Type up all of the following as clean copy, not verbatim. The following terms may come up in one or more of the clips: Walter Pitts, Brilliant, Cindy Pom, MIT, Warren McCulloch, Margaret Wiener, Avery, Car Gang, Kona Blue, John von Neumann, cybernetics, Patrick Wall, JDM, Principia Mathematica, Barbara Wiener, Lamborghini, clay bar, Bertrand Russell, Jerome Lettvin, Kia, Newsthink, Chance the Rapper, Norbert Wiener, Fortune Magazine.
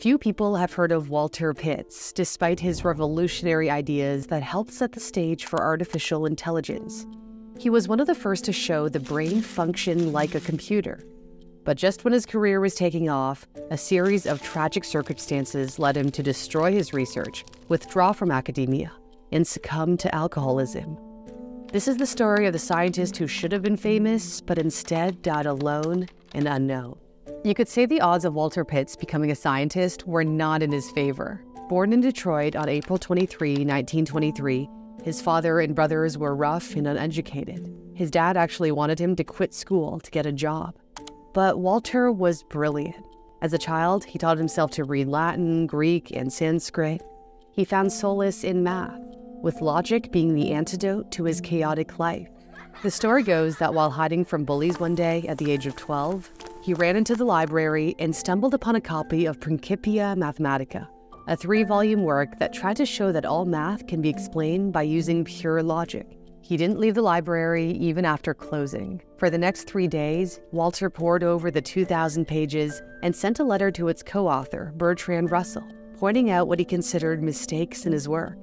Few people have heard of Walter Pitts, despite his revolutionary ideas that helped set the stage for artificial intelligence. He was one of the first to show the brain functioned like a computer. But just when his career was taking off, a series of tragic circumstances led him to destroy his research, withdraw from academia, and succumb to alcoholism. This is the story of the scientist who should have been famous, but instead died alone and unknown. You could say the odds of Walter Pitts becoming a scientist were not in his favor. Born in Detroit on April 23, 1923, his father and brothers were rough and uneducated. His dad actually wanted him to quit school to get a job. But Walter was brilliant. As a child, he taught himself to read Latin, Greek, and Sanskrit. He found solace in math, with logic being the antidote to his chaotic life. The story goes that while hiding from bullies one day at the age of 12, he ran into the library and stumbled upon a copy of Principia Mathematica, a 3-volume work that tried to show that all math can be explained by using pure logic. He didn't leave the library even after closing. For the next 3 days, Walter pored over the 2,000 pages and sent a letter to its co-author, Bertrand Russell, pointing out what he considered mistakes in his work.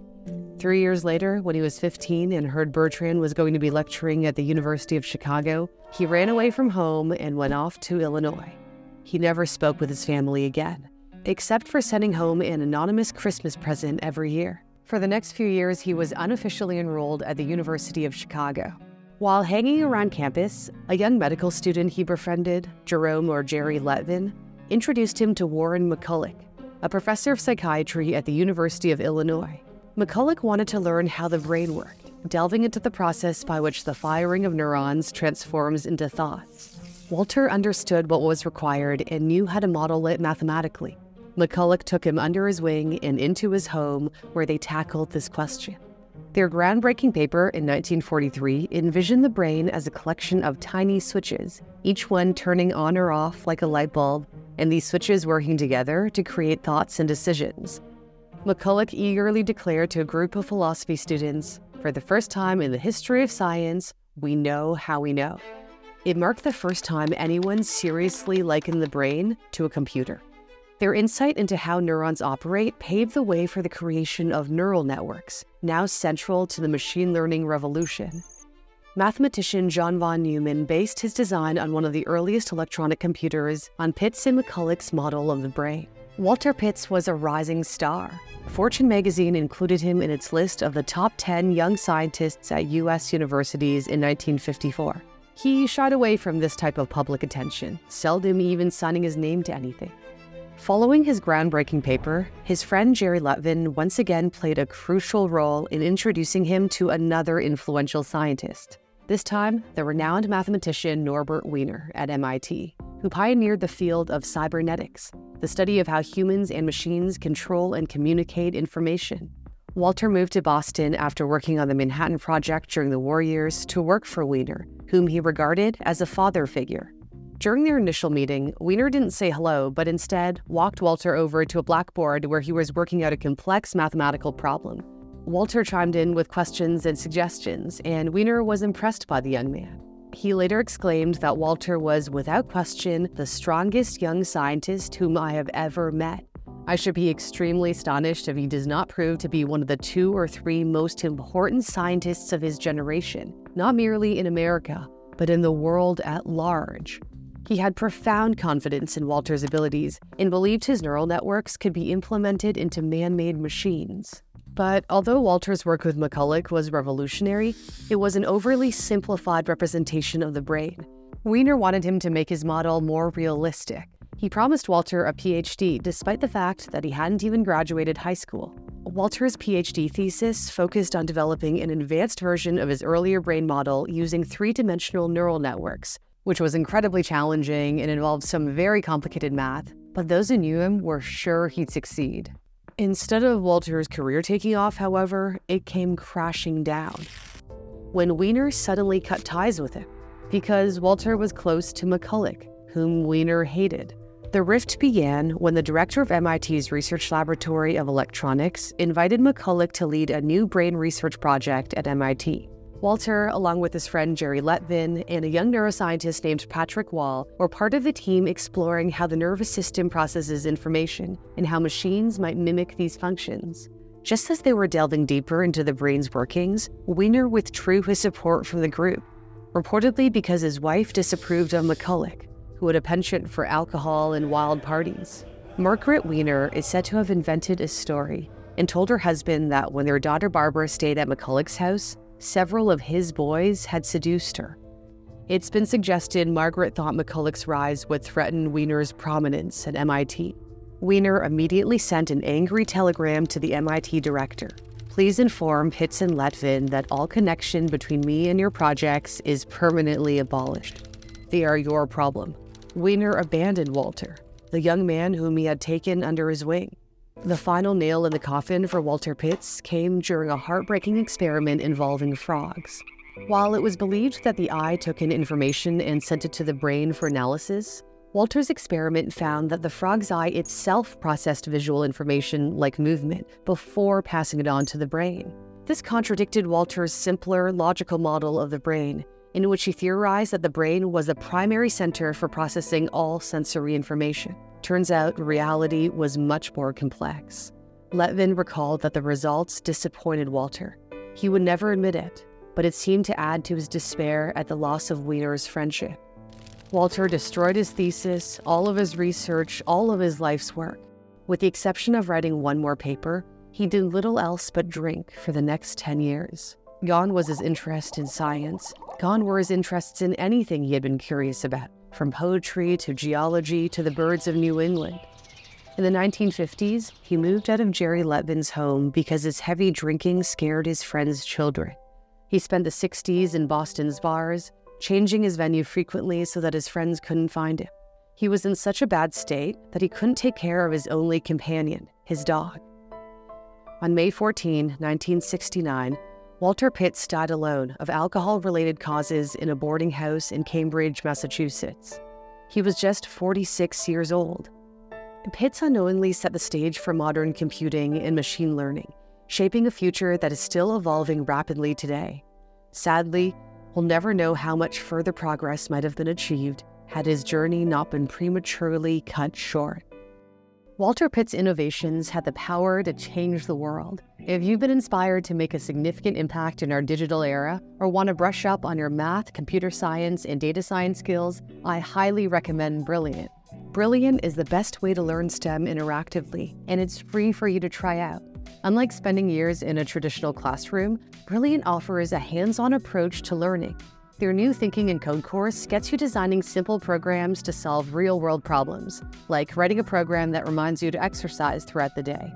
3 years later, when he was 15 and heard Bertrand was going to be lecturing at the University of Chicago, he ran away from home and went off to Illinois. He never spoke with his family again, except for sending home an anonymous Christmas present every year. For the next few years, he was unofficially enrolled at the University of Chicago. While hanging around campus, a young medical student he befriended, Jerome or Jerry Lettvin, introduced him to Warren McCulloch, a professor of psychiatry at the University of Illinois. McCulloch wanted to learn how the brain worked, delving into the process by which the firing of neurons transforms into thoughts. Walter understood what was required and knew how to model it mathematically. McCulloch took him under his wing and into his home, where they tackled this question. Their groundbreaking paper in 1943 envisioned the brain as a collection of tiny switches, each one turning on or off like a light bulb, and these switches working together to create thoughts and decisions. McCulloch eagerly declared to a group of philosophy students, "For the first time in the history of science, we know how we know." It marked the first time anyone seriously likened the brain to a computer. Their insight into how neurons operate paved the way for the creation of neural networks, now central to the machine learning revolution. Mathematician John von Neumann based his design on one of the earliest electronic computers on Pitts and McCulloch's model of the brain. Walter Pitts was a rising star. Fortune magazine included him in its list of the top 10 young scientists at U.S. universities in 1954. He shied away from this type of public attention, seldom even signing his name to anything. Following his groundbreaking paper, his friend Jerry Lettvin once again played a crucial role in introducing him to another influential scientist, this time the renowned mathematician Norbert Wiener at MIT, who pioneered the field of cybernetics, the study of how humans and machines control and communicate information. Walter moved to Boston after working on the Manhattan Project during the war years to work for Wiener, whom he regarded as a father figure. During their initial meeting, Wiener didn't say hello, but instead walked Walter over to a blackboard where he was working out a complex mathematical problem. Walter chimed in with questions and suggestions, and Wiener was impressed by the young man. He later exclaimed that Walter was, without question, the strongest young scientist whom I have ever met. I should be extremely astonished if he does not prove to be one of the 2 or 3 most important scientists of his generation, not merely in America, but in the world at large. He had profound confidence in Walter's abilities and believed his neural networks could be implemented into man-made machines. But although Walter's work with McCulloch was revolutionary, it was an overly simplified representation of the brain. Wiener wanted him to make his model more realistic. He promised Walter a PhD despite the fact that he hadn't even graduated high school. Walter's PhD thesis focused on developing an advanced version of his earlier brain model using 3-dimensional neural networks, which was incredibly challenging and involved some very complicated math, but those who knew him were sure he'd succeed. Instead of Walter's career taking off, however, it came crashing down when Wiener suddenly cut ties with him, because Walter was close to McCulloch, whom Wiener hated. The rift began when the director of MIT's Research Laboratory of Electronics invited McCulloch to lead a new brain research project at MIT. Walter, along with his friend Jerry Lettvin and a young neuroscientist named Patrick Wall, were part of the team exploring how the nervous system processes information and how machines might mimic these functions. Just as they were delving deeper into the brain's workings, Wiener withdrew his support from the group, reportedly because his wife disapproved of McCulloch, who had a penchant for alcohol and wild parties. Margaret Wiener is said to have invented a story and told her husband that when their daughter Barbara stayed at McCulloch's house, several of his boys had seduced her. It's been suggested Margaret thought McCulloch's rise would threaten Wiener's prominence at MIT. Wiener immediately sent an angry telegram to the MIT director. "Please inform Pitts and Lettvin that all connection between me and your projects is permanently abolished. They are your problem." Wiener abandoned Walter, the young man whom he had taken under his wing. The final nail in the coffin for Walter Pitts came during a heartbreaking experiment involving frogs. While it was believed that the eye took in information and sent it to the brain for analysis, Walter's experiment found that the frog's eye itself processed visual information like movement before passing it on to the brain. This contradicted Walter's simpler, logical model of the brain, in which he theorized that the brain was the primary center for processing all sensory information. Turns out reality was much more complex. Lettvin recalled that the results disappointed Walter. He would never admit it, but it seemed to add to his despair at the loss of Wiener's friendship. Walter destroyed his thesis, all of his research, all of his life's work. With the exception of writing one more paper, he did little else but drink for the next 10 years. Gone was his interest in science. Gone were his interests in anything he had been curious about, from poetry to geology to the birds of New England. In the 1950s, he moved out of Jerry Lettvin's home because his heavy drinking scared his friends' children. He spent the 60s in Boston's bars, changing his venue frequently so that his friends couldn't find him. He was in such a bad state that he couldn't take care of his only companion, his dog. On May 14, 1969, Walter Pitts died alone of alcohol-related causes in a boarding house in Cambridge, Massachusetts. He was just 46 years old. Pitts unknowingly set the stage for modern computing and machine learning, shaping a future that is still evolving rapidly today. Sadly, we'll never know how much further progress might have been achieved had his journey not been prematurely cut short. Walter Pitts' innovations had the power to change the world. If you've been inspired to make a significant impact in our digital era, or want to brush up on your math, computer science, and data science skills, I highly recommend Brilliant. Brilliant is the best way to learn STEM interactively, and it's free for you to try out. Unlike spending years in a traditional classroom, Brilliant offers a hands-on approach to learning. Their new Thinking in Code course gets you designing simple programs to solve real-world problems, like writing a program that reminds you to exercise throughout the day.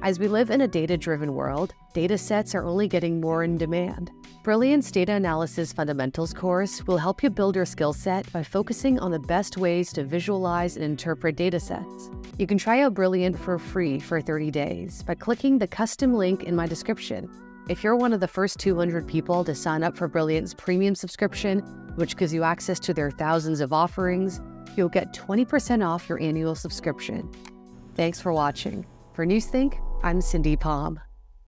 As we live in a data-driven world, data sets are only getting more in demand. Brilliant's Data Analysis Fundamentals course will help you build your skill set by focusing on the best ways to visualize and interpret data sets. You can try out Brilliant for free for 30 days by clicking the custom link in my description. If you're one of the first 200 people to sign up for Brilliant's premium subscription, which gives you access to their thousands of offerings, you'll get 20% off your annual subscription. Thanks for watching. For Newsthink, I'm Cindy Pom.